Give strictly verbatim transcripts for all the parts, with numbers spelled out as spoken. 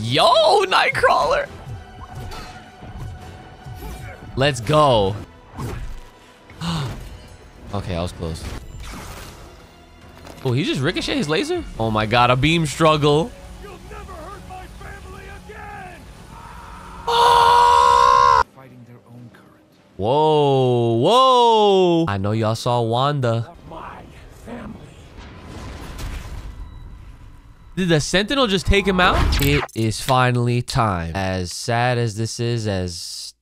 Yo, Nightcrawler. Let's go. Okay, I was close. Oh, he just ricocheted his laser? Oh my god, a beam struggle. You'll never hurt my family again. Oh! Fighting their own current. Whoa, whoa. I know y'all saw Wanda. My family. Did the Sentinel just take him out? It is finally time. As sad as this is, as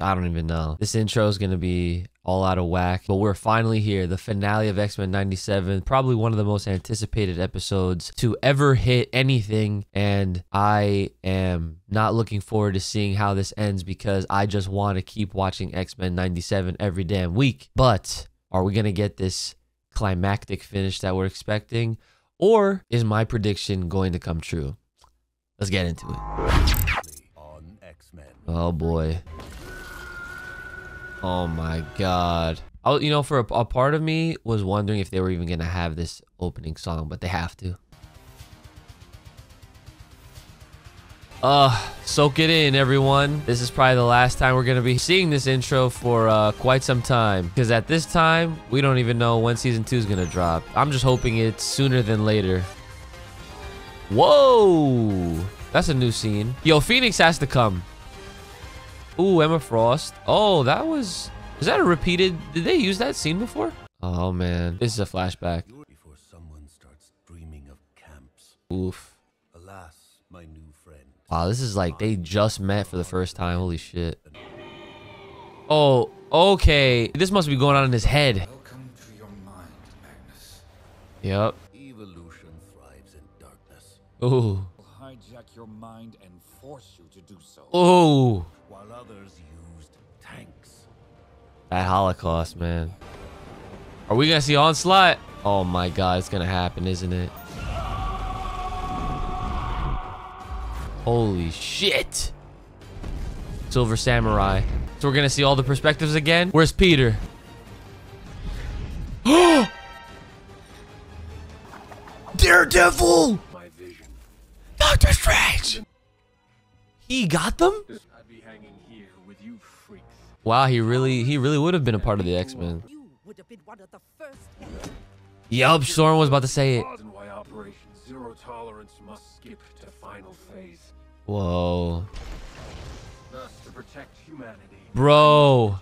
I don't even know. This intro is going to be all out of whack, but we're finally here. The finale of X-Men ninety-seven, probably one of the most anticipated episodes to ever hit anything. And I am not looking forward to seeing how this ends because I just want to keep watching X-Men ninety-seven every damn week. But are we going to get this climactic finish that we're expecting? Or is my prediction going to come true? Let's get into it. On X-Men. Oh boy. Oh my god. I, you know, for a, a part of me was wondering if they were even going to have this opening song, but they have to. Uh, soak it in, everyone. This is probably the last time we're going to be seeing this intro for uh, quite some time. Because at this time, we don't even know when season two is going to drop. I'm just hoping it's sooner than later. Whoa! That's a new scene. Yo, Phoenix has to come. Ooh, Emma Frost. Oh, that was... Is that a repeated... Did they use that scene before? Oh, man. This is a flashback. Before someone starts dreaming of camps. Oof. Alas, my new friend. Wow, this is like they just met for the first time. Holy shit. Oh, okay. This must be going on in his head. Welcome to your mind, Magnus. Yep. Evolution thrives in darkness. Ooh. We'll hijack your mind and force you to do so. Oh. While others used tanks. That Holocaust, man. Are we gonna see Onslaught? Oh my god, it's gonna happen, isn't it? Holy shit! Silver Samurai. So we're gonna see all the perspectives again? Where's Peter? Daredevil! My vision. Doctor Strange! He got them? Wow, he really, he really would have been a part of the X-Men. Yup, Storm was about to say it. Whoa. Bro.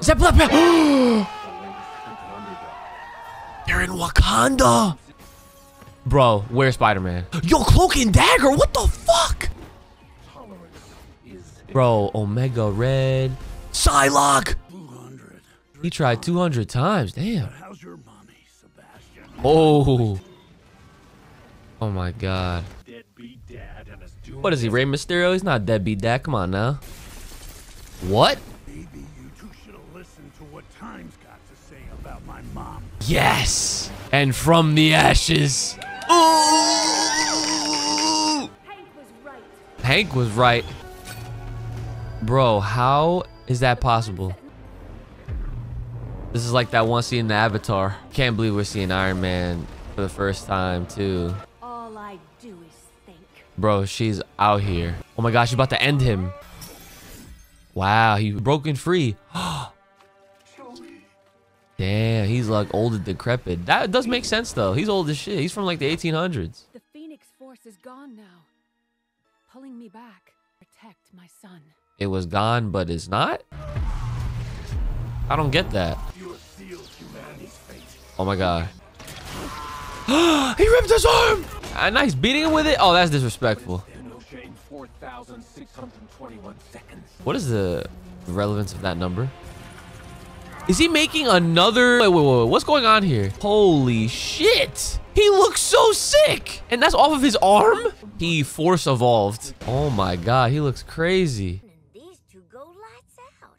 Is that Blood? They're in Wakanda. Bro, where's Spider-Man? Yo, Cloak and Dagger, what the fuck? Bro, Omega Red. Psylocke! He tried two hundred times. Damn. How's your mommy, Sebastian? Oh. Oh my god. Deadbeat dad and his doom. What is he, Rey Mysterio? He's not deadbeat dad. Come on now. What? Maybe you two should listen to what Time's got to say about my mom. Yes! And from the ashes. Ooh! Hank was right. Hank was right. Bro, how is that possible? This is like that one scene in the Avatar. Can't believe we're seeing Iron Man for the first time, too. All I do is think. Bro, she's out here. Oh my gosh, she's about to end him. Wow, he's broken free. Damn, he's like old and decrepit. That does make sense, though. He's old as shit. He's from like the eighteen hundreds. The Phoenix Force is gone now, pulling me back. Protect my son. It was gone, but it's not? I don't get that. Oh my god. He ripped his arm! Ah, nice, beating him with it? Oh, that's disrespectful. What is the relevance of that number? Is he making another... Wait, wait, wait, wait. What's going on here? Holy shit! He looks so sick! And that's off of his arm? He force evolved. Oh my god, he looks crazy.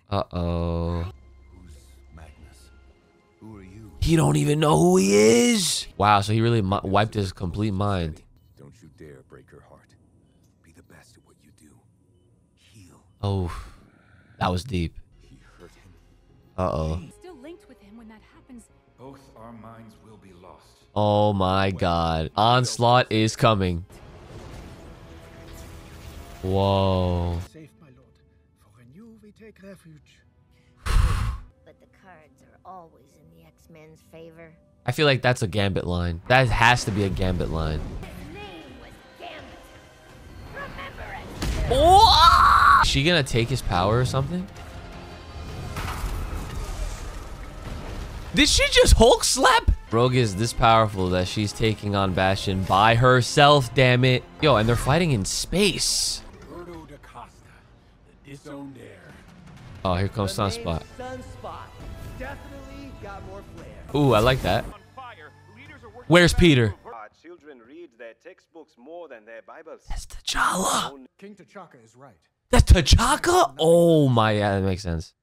Uh-oh. Who's Magnus? Who are you? He don't even know who he is. Wow, so he really wiped his complete mind. Don't you dare break her heart. Be the best at what you do. Heal. Oh, that was deep. He hurt him. Uh-oh. Still linked with him when that happens. Both our minds will be lost. Oh my god. Onslaught is coming. Whoa. Safe, my lord. For when you we take refuge. But the cards are always in the X-Men's favor. I feel like that's a Gambit line. That has to be a Gambit line. His name was Gambit. Remember it. Whoa! Is she gonna take his power or something? Did she just Hulk slap? Rogue is this powerful that she's taking on Bastion by herself, damn it. Yo, and they're fighting in space. Oh, here comes Sunspot. Ooh, I like that. Where's Peter? That's T'Challa. That's T'Chaka? Oh my, yeah, that makes sense.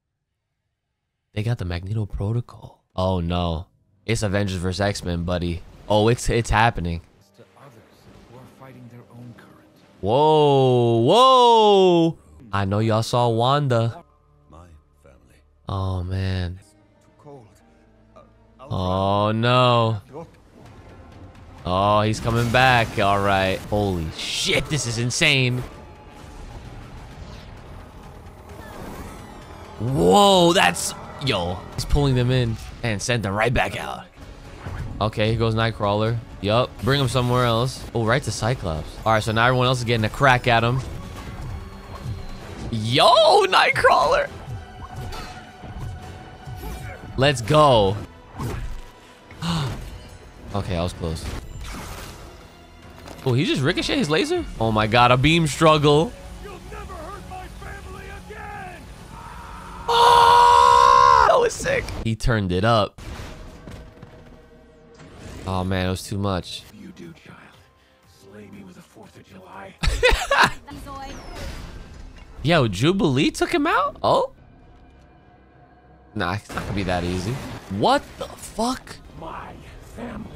They got the Magneto Protocol. Oh no. It's Avengers versus X-Men, buddy. Oh, it's it's happening. To others who are fighting their own current. Whoa, whoa. I know y'all saw Wanda. My family. Oh man. It's too cold. Uh, oh no. Oh, he's coming back. All right. Holy shit, this is insane. Whoa, that's... Yo, he's pulling them in and sent them right back out. Okay, here goes Nightcrawler. Yup, bring him somewhere else. Oh, right to Cyclops. All right, so now everyone else is getting a crack at him. Yo, Nightcrawler. Let's go. Okay, I was close. Oh, he just ricocheted his laser? Oh my God, a beam struggle. You'll never hurt my family again. Oh! Was sick. He turned it up. Oh man, it was too much. You do, child. Slay me with the fourth of July. Yo, Jubilee took him out? Oh. Nah, it's not gonna be that easy. What the fuck? My family.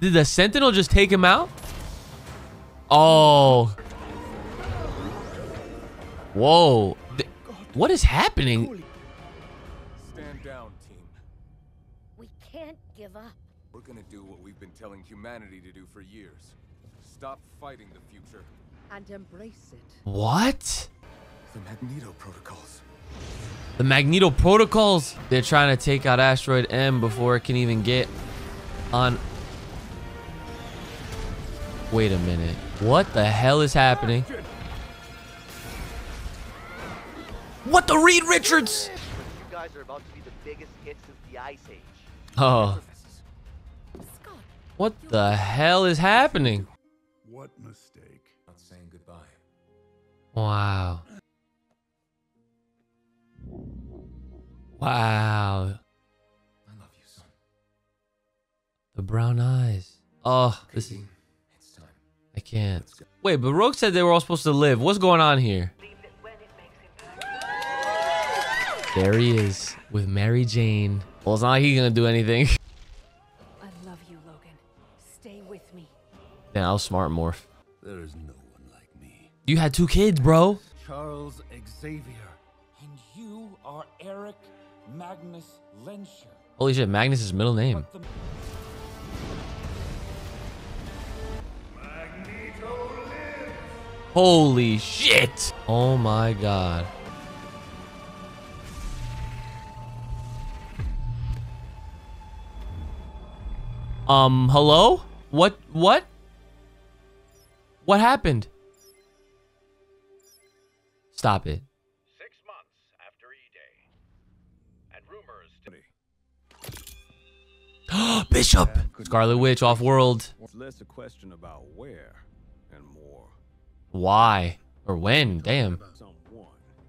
Did the Sentinel just take him out? Oh. Whoa. What is happening? Stand down, team. We can't give up. We're gonna do what we've been telling humanity to do for years. Stop fighting the future. And embrace it. What? The Magneto Protocols. The Magneto Protocols. They're trying to take out Asteroid M before it can even get on. Wait a minute. What the hell is happening? What the Reed Richards? You guys are about to be the biggest hits of the Ice Age. Oh. What the hell is happening? What mistake? Not saying goodbye. Wow. Wow. I love you, son. The brown eyes. Oh, this is... It's time. I can't. Wait, but Rogue said they were all supposed to live. What's going on here? There he is with Mary Jane. Well, it's not like he's gonna do anything. I love you, Logan. Stay with me. Now, yeah, I'll smart morph. There is no one like me. You had two kids, bro. Charles Xavier. And you are Eric Magnus Lenscher. Holy shit, Magnus is his middle name. Magneto lives. Holy shit. Oh my God. Um, hello? What? What? What happened? Stop it. Six months after E-Day. And rumors to... Bishop! Scarlet Witch off-world. It's less a question about where and more. Why? Or when? Damn. Someone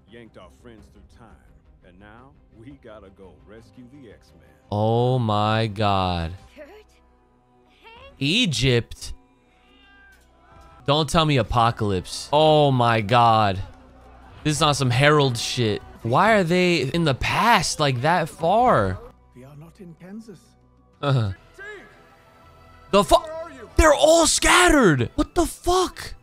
yanked our friends through time. And now we gotta go rescue the X-Men. Oh my God. Egypt. Don't tell me Apocalypse. Oh my God. This is not some Herald shit. Why are they in the past like that far? We are not in Kansas. Uh-huh. The fuck? They're all scattered. What the fuck?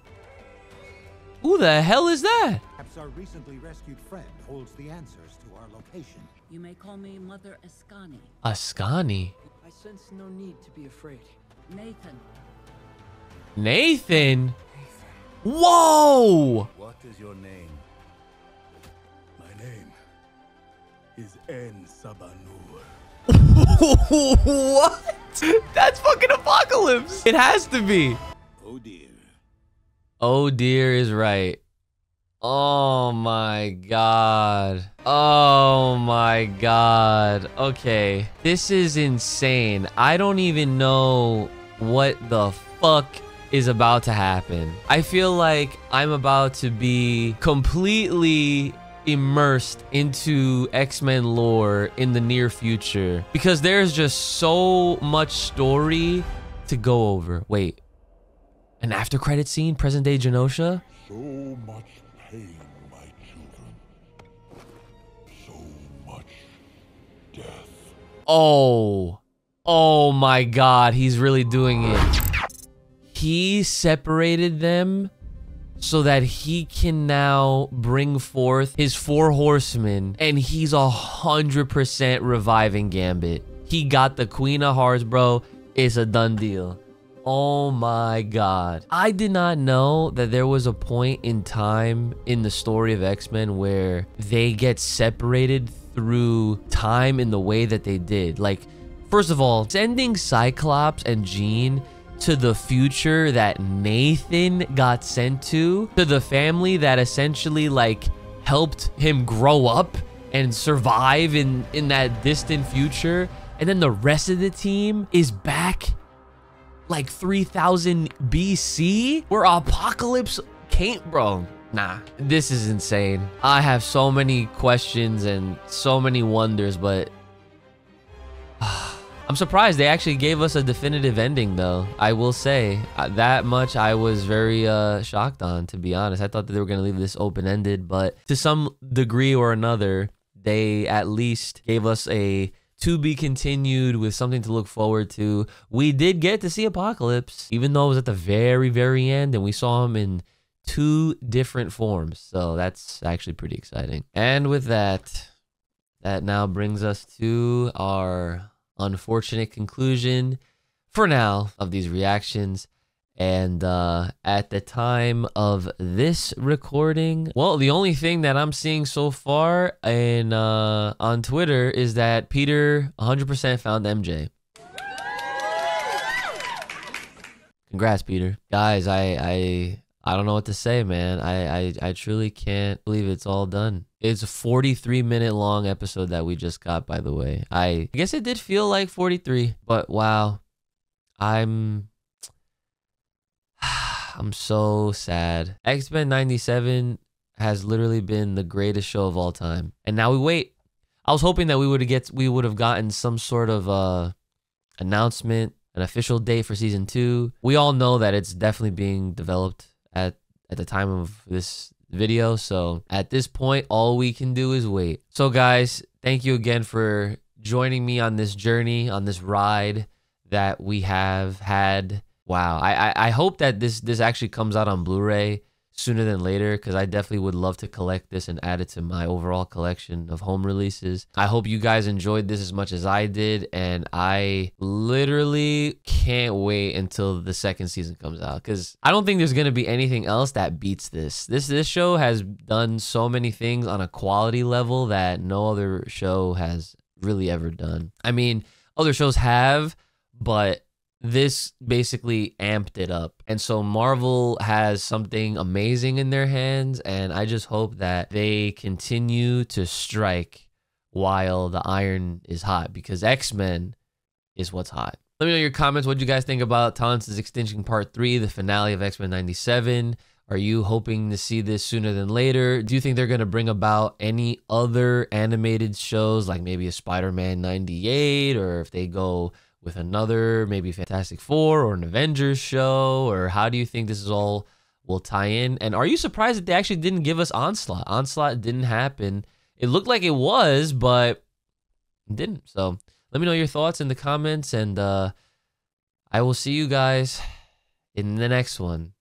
Who the hell is that? Perhaps our recently rescued friend holds the answers to our location. You may call me Mother Ascani. Ascani? I sense no need to be afraid. Nathan, Nathan? Nathan. Whoa! What is your name? My name is En Sabanur. What? That's fucking Apocalypse. It has to be. Oh dear. Oh dear is right. Oh my god. Oh my god. Okay. This is insane. I don't even know what the fuck is about to happen. I feel like I'm about to be completely immersed into X-Men lore in the near future because there's just so much story to go over. Wait. An after credit scene? Present day Genosha? So much. My children, so much death. Oh, oh my god, he's really doing it. He separated them so that he can now bring forth his four horsemen, and he's a hundred percent reviving Gambit. He got the Queen of Hearts, bro. It's a done deal. Oh my god. I did not know that there was a point in time in the story of X-Men where they get separated through time in the way that they did. Like, first of all, sending Cyclops and Jean to the future that Nathan got sent to, to the family that essentially, like, helped him grow up and survive in, in that distant future. And then the rest of the team is back like three thousand B C where Apocalypse came, bro. Nah, this is insane. I have so many questions and so many wonders, but I'm surprised they actually gave us a definitive ending though. I will say that much. I was very uh, shocked on, to be honest. I thought that they were gonna leave this open-ended, but to some degree or another, they at least gave us a to be continued with something to look forward to. We did get to see Apocalypse, even though it was at the very, very end, and we saw him in two different forms. So that's actually pretty exciting. And with that, that now brings us to our unfortunate conclusion for now of these reactions. And uh, at the time of this recording, well, the only thing that I'm seeing so far in, uh, on Twitter is that Peter one hundred percent found M J. Congrats, Peter. Guys, I, I, I don't know what to say, man. I, I, I truly can't believe it's all done. It's a forty-three minute long episode that we just got, by the way. I guess it did feel like forty-three, but wow. I'm... I'm so sad. X-Men ninety-seven has literally been the greatest show of all time. And now we wait. I was hoping that we would get we would have gotten some sort of uh announcement, an official date for season two. We all know that it's definitely being developed at at the time of this video, so at this point all we can do is wait. So guys, thank you again for joining me on this journey, on this ride that we have had. Wow, I, I I hope that this this actually comes out on Blu-ray sooner than later, because I definitely would love to collect this and add it to my overall collection of home releases. I hope you guys enjoyed this as much as I did, and I literally can't wait until the second season comes out, because I don't think there's gonna be anything else that beats this. This this show has done so many things on a quality level that no other show has really ever done. I mean, other shows have, but this basically amped it up. And so Marvel has something amazing in their hands, and I just hope that they continue to strike while the iron is hot, because X-Men is what's hot. Let me know your comments. What do you guys think about Talos' Extinction Part three, the finale of X-Men ninety-seven? Are you hoping to see this sooner than later? Do you think they're going to bring about any other animated shows, like maybe a Spider-Man ninety-eight, or if they go with another, maybe Fantastic Four or an Avengers show? Or how do you think this is all will tie in? And are you surprised that they actually didn't give us Onslaught? Onslaught didn't happen. It looked like it was, but it didn't. So let me know your thoughts in the comments, and uh, I will see you guys in the next one.